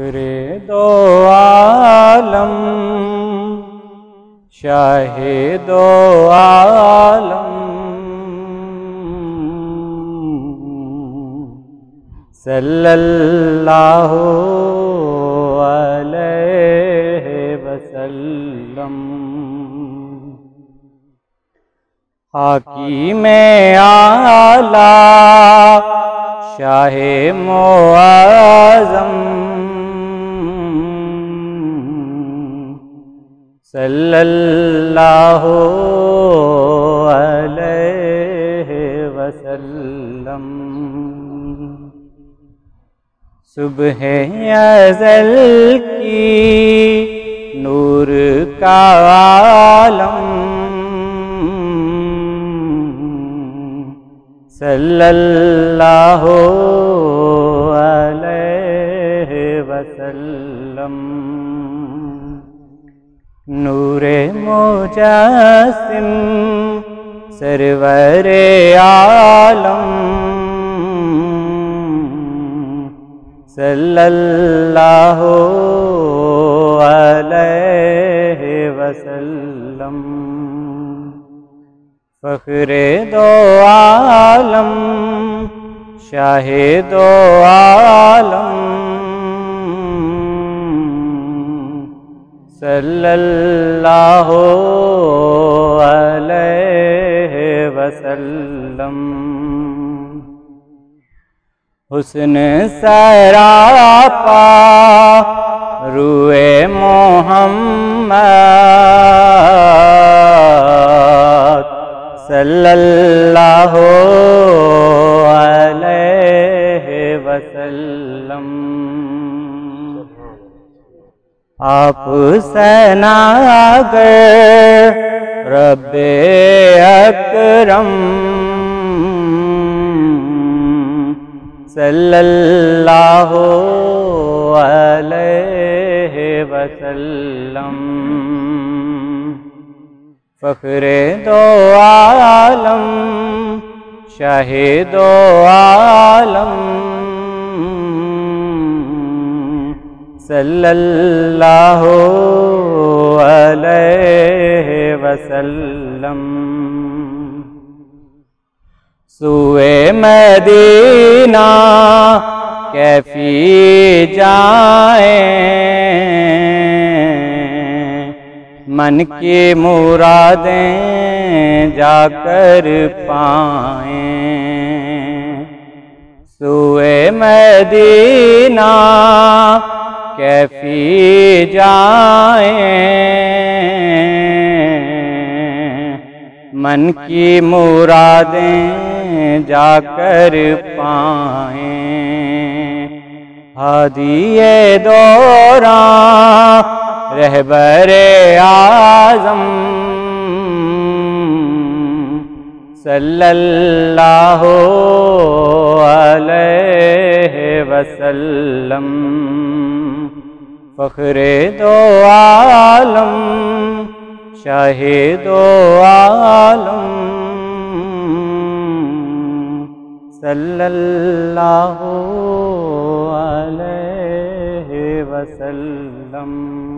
फक्र-ए-दो-आलम शाह-ए-दो-आलम सल्लल्लाहु अलैहि वसल्लम। हाकीमे आला शाहे मुआज़म सल्लल्लाहु अलैहि वसल्लम। सुबह अज़ल की नूर का आलम सल्लल्लाहु अलैहि वसल्लम। नूर-ए-मुज्जसिम सरवर-ए-आलम सल्लल्लाहु अलैहि वसल्लम। फख्र-ए-दो-आलम शाह-ए-दो-आलम सल्लल्लाहु अलैहि वसल्लम। हुस्न सरापा रूए मोहम्मद सल्लल्लाहु अलैहि वसल्लम। आप सनागर रब-ए-अकरम सल्लल्लाहु अलैहि वसल्लम। फख्र-ए-दो-आलम शाह-ए-दो-आलम सल्लल्लाहु अलैहि वसल्लम। सोए मदीना कैफी जाएं मन की मुरादें जाकर पाएं। सोए मदीना कैफी जाएं मन की मुरादें जाकर पाएं। हादी-ए-दौरां रहबर-ए-आज़म सल्लल्लाहु अलैहि वसल्लम। फख्र-ए-दो-आलम शाह-ए-दो-आलम सल्लल्लाहु अलैहि वसल्लम।